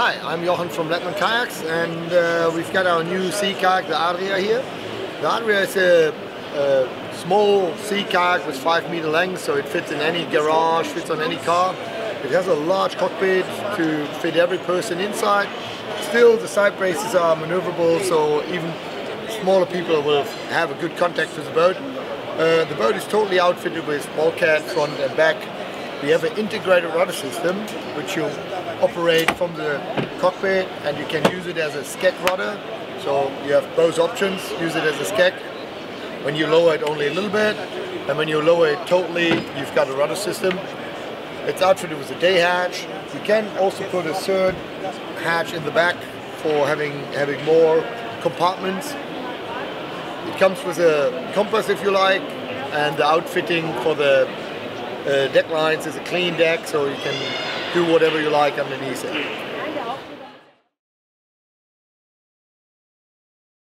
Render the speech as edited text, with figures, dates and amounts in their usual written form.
Hi, I'm Jochen from Lettland Kayaks, and we've got our new sea kayak, the Adria, here. The Adria is a small sea kayak with 5-meter length, so it fits in any garage, fits on any car. It has a large cockpit to fit every person inside. Still, the side braces are maneuverable, so even smaller people will have a good contact with the boat. The boat is totally outfitted with bulkhead, front and back. We have an integrated rudder system, which you operate from the cockpit, and you can use it as a skeg rudder. So you have both options. Use it as a skeg when you lower it only a little bit, and when you lower it totally, you've got a rudder system. It's outfitted with a day hatch. You can also put a third hatch in the back for having more compartments. It comes with a compass, if you like, and the outfitting for the deck lines is a clean deck, so you can do whatever you like underneath it.